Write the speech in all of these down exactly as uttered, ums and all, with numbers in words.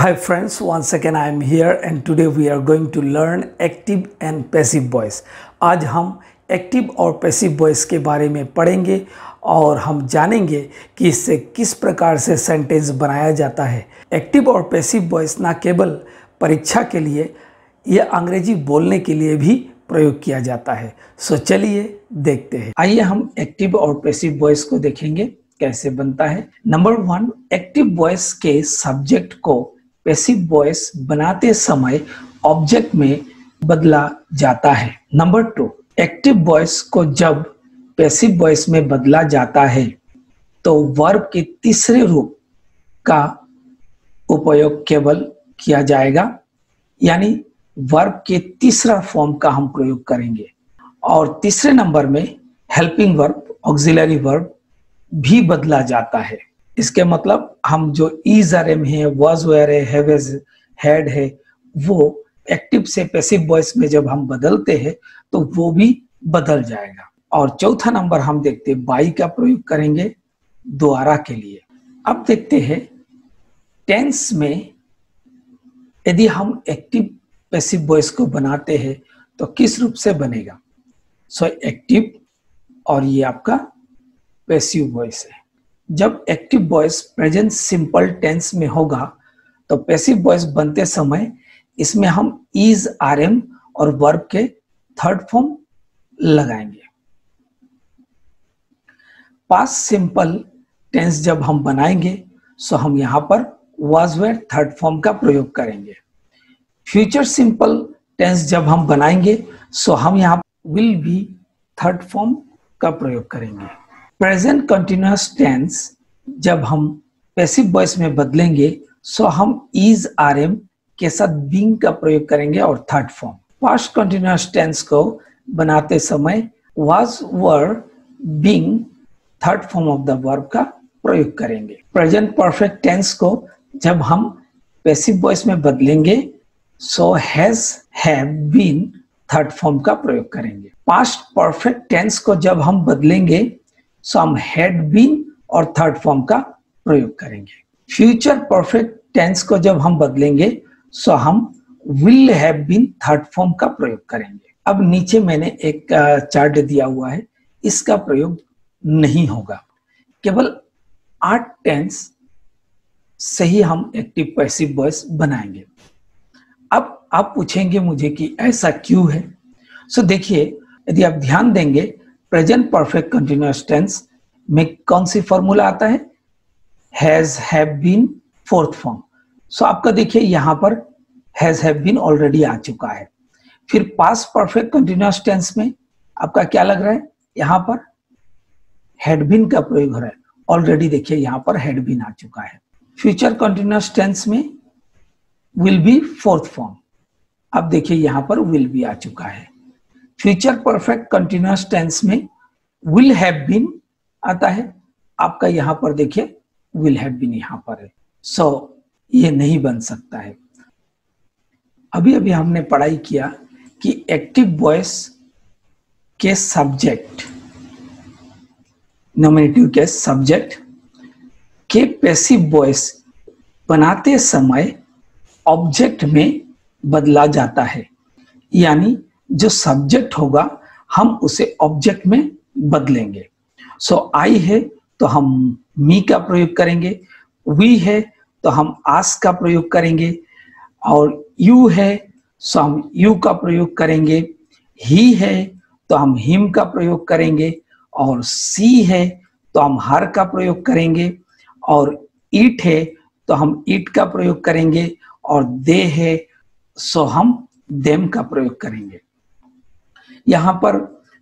Hi friends, once again I am here and today we are going to learn active and passive voice। आज हम active और passive voice के बारे में पढ़ेंगे और हम जानेंगे कि इससे किस प्रकार से सेंटेंस बनाया जाता है। एक्टिव और पैसिव वॉइस ना केवल परीक्षा के लिए, यह अंग्रेजी बोलने के लिए भी प्रयोग किया जाता है। सो चलिए देखते हैं। आइए हम एक्टिव और पैसिव वॉइस को देखेंगे कैसे बनता है। नंबर वन, एक्टिव वॉइस के सब्जेक्ट को पैसिव वॉइस बनाते समय ऑब्जेक्ट में बदला जाता है। नंबर टू, एक्टिव वॉइस को जब पैसिव वॉइस में बदला जाता है तो वर्ब के तीसरे रूप का उपयोग केवल किया जाएगा, यानी वर्ब के तीसरा फॉर्म का हम प्रयोग करेंगे। और तीसरे नंबर में हेल्पिंग वर्ब, ऑक्सिलरी वर्ब भी बदला जाता है। इसके मतलब हम जो इज आर एम है, वाज वेयर है, हैवेज हैड है, वो एक्टिव से पैसिव वॉइस में जब हम बदलते हैं तो वो भी बदल जाएगा। और चौथा नंबर हम देखते हैं बाई का प्रयोग करेंगे द्वारा के लिए। अब देखते हैं टेंस में यदि हम एक्टिव पैसिव वॉइस को बनाते हैं तो किस रूप से बनेगा। सो एक्टिव और ये आपका पैसिव वॉइस है। जब active voice present simple tense में होगा तो पैसिव वॉइस बनते समय इसमें हम इज आर एम और वर्ब के थर्ड फॉर्म लगाएंगे। पास्ट सिंपल टेंस जब हम बनाएंगे सो हम यहाँ पर वाज वेयर थर्ड फॉर्म का प्रयोग करेंगे। फ्यूचर सिंपल टेंस जब हम बनाएंगे सो हम यहाँ विल भी थर्ड फॉर्म का प्रयोग करेंगे। प्रेजेंट कंटिन्यूअस टेंस जब हम पैसिव वॉइस में बदलेंगे सो हम इज आर एम के साथ बींग का प्रयोग करेंगे और third form. Past continuous tense को बनाते समय was were being third form of the verb का प्रयोग करेंगे। प्रेजेंट परफेक्ट टेंस को जब हम पैसिव वॉइस में बदलेंगे so has have been third form का प्रयोग करेंगे। पास्ट परफेक्ट टेंस को जब हम बदलेंगे सो हम हैड बीन और थर्ड फॉर्म का प्रयोग करेंगे। फ्यूचर परफेक्ट टेंस को जब हम बदलेंगे सो so, हम will have been third form का प्रयोग करेंगे। अब नीचे मैंने एक चार्ट दिया हुआ है, इसका प्रयोग नहीं होगा। केवल आठ टेंस से ही हम एक्टिव पैसिव वॉइस बनाएंगे। अब आप पूछेंगे मुझे कि ऐसा क्यों है। सो so, देखिए, यदि आप ध्यान देंगे प्रेजेंट परफेक्ट कंटिन्यूअस टेंस में कौन सी फॉर्मूला आता है, has have been fourth form. So so, आपका देखिए यहाँ पर हैज हैव बीन ऑलरेडी आ चुका है। फिर पास्ट परफेक्ट कंटिन्यूअस टेंस में आपका क्या लग रहा है, यहाँ पर हैड बीन का प्रयोग हो रहा है। ऑलरेडी देखिए यहाँ पर हैड बीन आ चुका है। फ्यूचर कंटिन्यूअस टेंस में विल बी फोर्थ फॉर्म, अब देखिए यहाँ पर विल बी आ चुका है। फ्यूचर परफेक्ट कंटिन्यूअस टेंस में विल हैव बीन आता है, आपका यहाँ पर देखिए विल हैव बीन यहाँ पर है। सो so, ये नहीं बन सकता है। अभी अभी हमने पढ़ाई किया कि एक्टिव वॉइस के सब्जेक्ट, नॉमिनेटिव के सब्जेक्ट के पैसिव वॉइस बनाते समय ऑब्जेक्ट में बदला जाता है, यानी जो सब्जेक्ट होगा हम उसे ऑब्जेक्ट में बदलेंगे। सो आई है तो हम मी का प्रयोग करेंगे, वी है तो हम आस का प्रयोग करेंगे, और यू है सो हम यू का प्रयोग करेंगे, ही है तो हम हिम का प्रयोग करेंगे, और सी है तो हम हर का प्रयोग करेंगे, और इट है तो हम इट का प्रयोग करेंगे, और दे है सो हम देम का प्रयोग करेंगे। यहाँ पर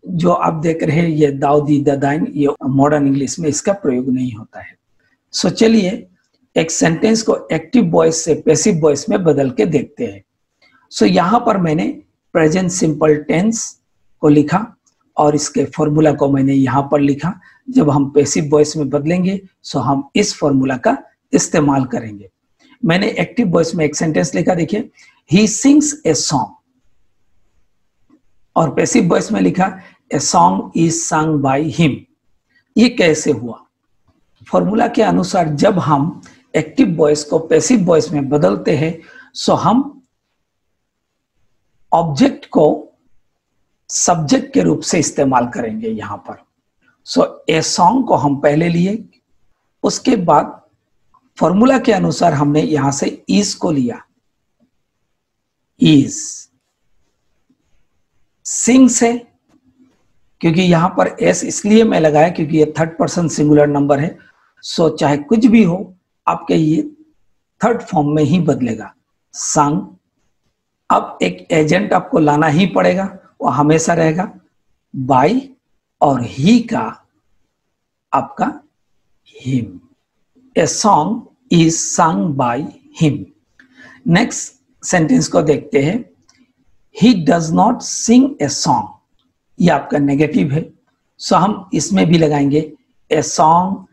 जो आप देख रहे हैं ये दाउदी दादाइन, ये मॉडर्न इंग्लिश में इसका प्रयोग नहीं होता है। सो चलिए एक सेंटेंस को एक्टिव वॉइस से पैसिव वॉइस में बदल के देखते हैं। सो so, यहाँ पर मैंने प्रेजेंट सिंपल टेंस को लिखा और इसके फॉर्मूला को मैंने यहाँ पर लिखा। जब हम पैसिव वॉइस में बदलेंगे सो so हम इस फॉर्मूला का इस्तेमाल करेंगे। मैंने एक्टिव वॉइस में एक सेंटेंस लिखा, देखिए, ही सिंग्स ए सॉन्ग, और पैसिव वॉइस में लिखा a song is sung by him. ये कैसे हुआ? फॉर्मूला के अनुसार जब हम एक्टिव वॉइस को पैसिव वॉइस में बदलते हैं। सो हम ऑब्जेक्ट को सब्जेक्ट के रूप से इस्तेमाल करेंगे यहाँ पर। सो ए सॉन्ग को हम पहले लिए, उसके बाद फॉर्मूला के अनुसार हमने यहां से इज को लिया, इज सिंग से, क्योंकि यहां पर एस इसलिए मैं लगाया क्योंकि ये थर्ड पर्सन सिंगुलर नंबर है। सो चाहे कुछ भी हो आपके ये थर्ड फॉर्म में ही बदलेगा, संग। अब एक एजेंट आपको लाना ही पड़ेगा, वो हमेशा रहेगा बाय और ही का आपका him. A song is sung by him. Next sentence को देखते हैं, he does not sing a song, ये आपका नेगेटिव है। सो so, हम इसमें भी लगाएंगे ए सॉन्ग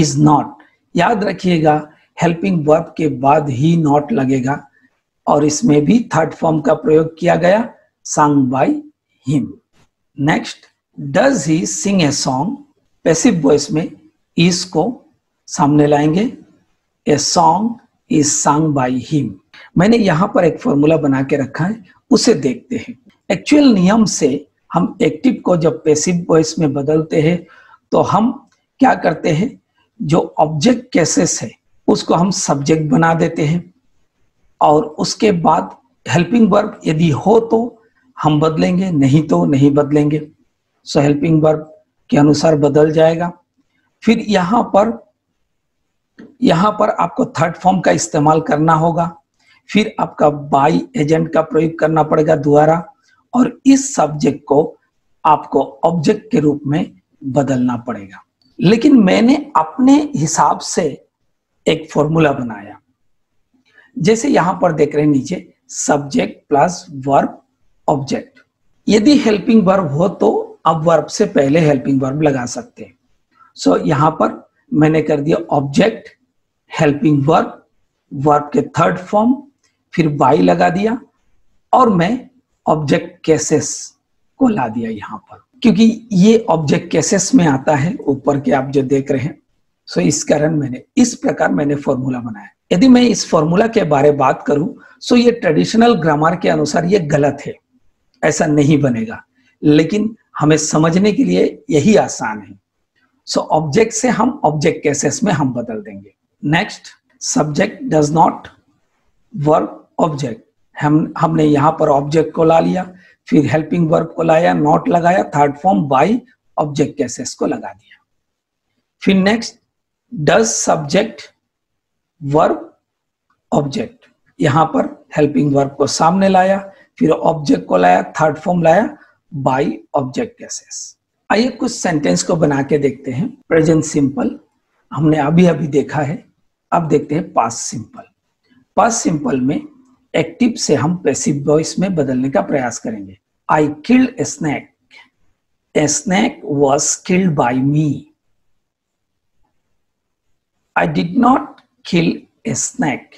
इज नॉट। याद रखिएगा हेल्पिंग वर्ब के बाद ही नॉट लगेगा और इसमें भी थर्ड फॉर्म का प्रयोग किया गया, sung by him. Next does he sing a song, passive voice में इज को सामने लाएंगे, a song is sung by him. मैंने यहाँ पर एक फॉर्मूला बना के रखा है, उसे देखते हैं। एक्चुअल नियम से हम एक्टिव को जब पैसिव वॉइस में बदलते हैं तो हम क्या करते हैं, जो ऑब्जेक्ट केसेस है उसको हम सब्जेक्ट बना देते हैं और उसके बाद हेल्पिंग वर्ब यदि हो तो हम बदलेंगे, नहीं तो नहीं बदलेंगे। सो हेल्पिंग वर्ब के अनुसार बदल जाएगा। फिर यहाँ पर यहाँ पर आपको थर्ड फॉर्म का इस्तेमाल करना होगा, फिर आपका बाय एजेंट का प्रयोग करना पड़ेगा दोबारा और इस सब्जेक्ट को आपको ऑब्जेक्ट के रूप में बदलना पड़ेगा। लेकिन मैंने अपने हिसाब से एक फॉर्मूला बनाया, जैसे यहां पर देख रहे हैं नीचे सब्जेक्ट प्लस वर्ब ऑब्जेक्ट। यदि हेल्पिंग वर्ब हो तो आप वर्ब से पहले हेल्पिंग वर्ब लगा सकते हैं। सो यहां पर मैंने कर दिया ऑब्जेक्ट, हेल्पिंग वर्ब, वर्ब के थर्ड फॉर्म, फिर बाय लगा दिया और मैं ऑब्जेक्ट केसेस को ला दिया यहाँ पर, क्योंकि ये ऑब्जेक्ट केसेस में आता है ऊपर के आप जो देख रहे हैं। सो इस कारण मैंने इस प्रकार मैंने फॉर्मूला बनाया। यदि मैं इस फॉर्मूला के बारे में बात करूं सो ये ट्रेडिशनल ग्रामर के अनुसार ये गलत है, ऐसा नहीं बनेगा, लेकिन हमें समझने के लिए यही आसान है। सो ऑब्जेक्ट से हम ऑब्जेक्ट केसेस में हम बदल देंगे। Next subject does not verb object, हम हमने यहाँ पर ऑब्जेक्ट को ला लिया, फिर हेल्पिंग वर्ब को लाया, नॉट लगाया, third form by object cases को लगा दिया। फिर next does subject verb object, यहाँ पर हेल्पिंग वर्ब को सामने लाया, फिर ऑब्जेक्ट को लाया, थर्ड फॉर्म लाया बाय ऑब्जेक्ट केसेस। आइए कुछ सेंटेंस को बना के देखते हैं। प्रेजेंट सिंपल हमने अभी अभी देखा है, अब देखते हैं पास्ट सिंपल। पास्ट सिंपल में एक्टिव से हम पैसिव वॉइस में बदलने का प्रयास करेंगे। I killed a snake, a snake was killed by me. I did not kill a snake,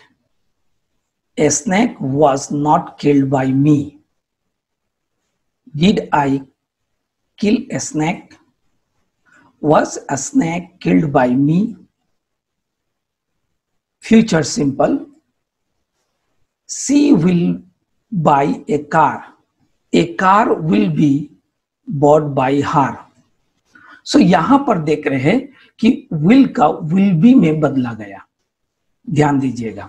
a snake was not killed by me. Did I kill a snake, was a snake killed by me. Future simple, she will buy a car, a car will be bought by her। So यहां पर देख रहे हैं कि will का will be में बदला गया, ध्यान दीजिएगा।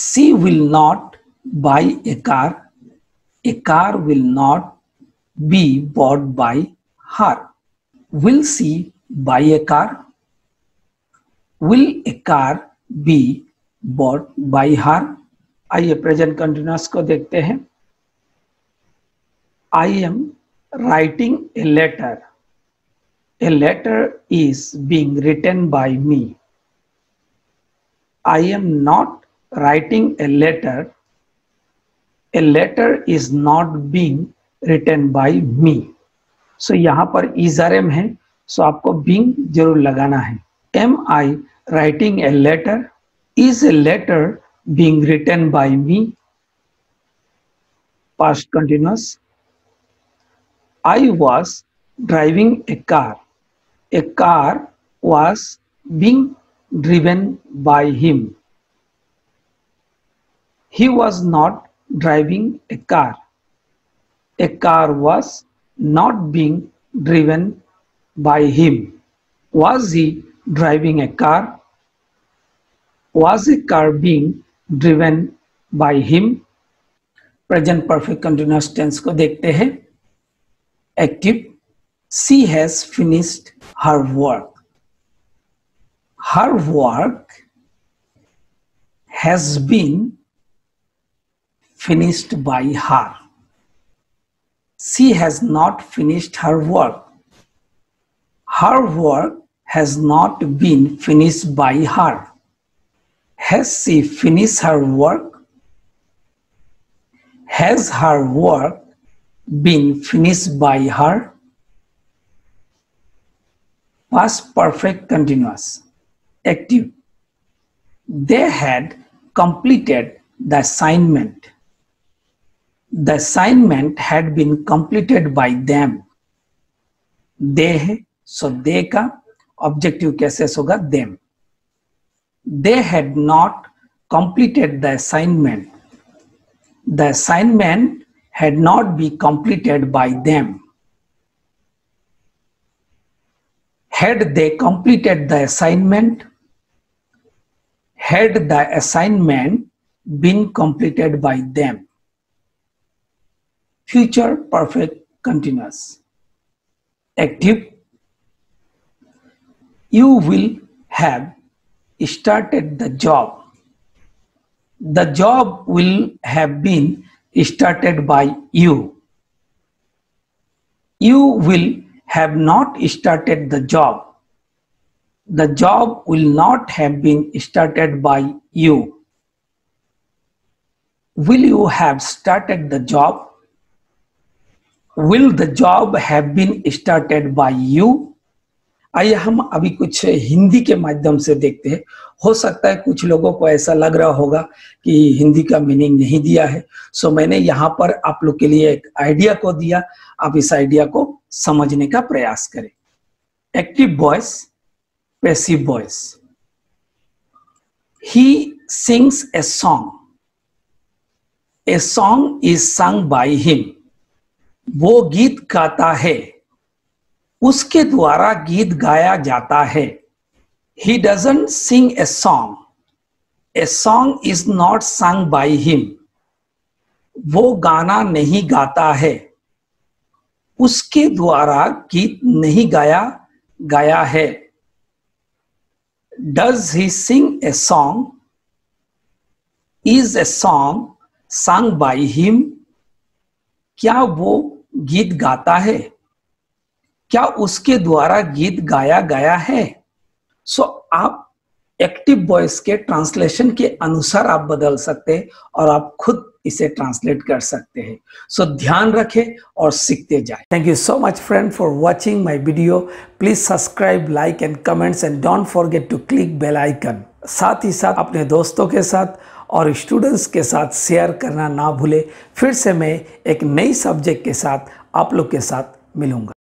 she will not buy a car, a car will not be bought by her। will she buy a car, will a car be bought by her। आइए प्रेजेंट कंटिन्यूअस को देखते हैं। I am writing a letter, a letter is being written by me. I am not writing a letter, a letter is not being written by me. So यहाँ पर is are am है, सो so आपको being जरूर लगाना है। Am I writing a letter, is a letter being written by me, past continuous। I was driving a car, a car was being driven by him. He was not driving a car. A car was not being driven by him. Was he driving a car? Was a car being driven by him? Present perfect continuous tense को देखते हैं. Active. She has finished her work. Her work has been finished by her. She has not finished her work. Her work has not been finished by her. Has she finished her work? Has her work been finished by her? Past perfect continuous. Active. They had completed the assignment. The assignment had been completed by them. They, so they का objective कैसे होगा? Them. They had not completed the assignment. The assignment had not been completed by them. Had they completed the assignment? Had the assignment been completed by them? Future perfect continuous. Active. You will have started the job. The job will have been started by you. You will have not started the job. The job will not have been started by you. Will you have started the job? Will the job have been started by you? आइए हम अभी कुछ हिंदी के माध्यम से देखते हैं. हो सकता है कुछ लोगों को ऐसा लग रहा होगा कि हिंदी का मीनिंग नहीं दिया है, सो मैंने यहाँ पर आप लोग के लिए एक आइडिया को दिया. आप इस आइडिया को समझने का प्रयास करें. Active voice, passive voice. He sings a song. A song is sung by him. वो गीत गाता है, उसके द्वारा गीत गाया जाता है. He doesn't sing a song. A song is not sung by him. वो गाना नहीं गाता है, उसके द्वारा गीत नहीं गाया गया है. Does he sing a song? Is a song sung by him? क्या वो गीत गाता है? क्या उसके द्वारा गीत गाया गया है? सो आप एक्टिव वॉइस के ट्रांसलेशन के अनुसार आप बदल सकते हैं और आप खुद इसे ट्रांसलेट कर सकते हैं. सो ध्यान रखें और सीखते जाएं. Thank you so much friend for watching my video. Please subscribe, like and comments and don't forget to click bell icon. साथ ही साथ अपने दोस्तों के साथ और स्टूडेंट्स के साथ शेयर करना ना भूले. फिर से मैं एक नई सब्जेक्ट के साथ आप लोग के साथ मिलूंगा.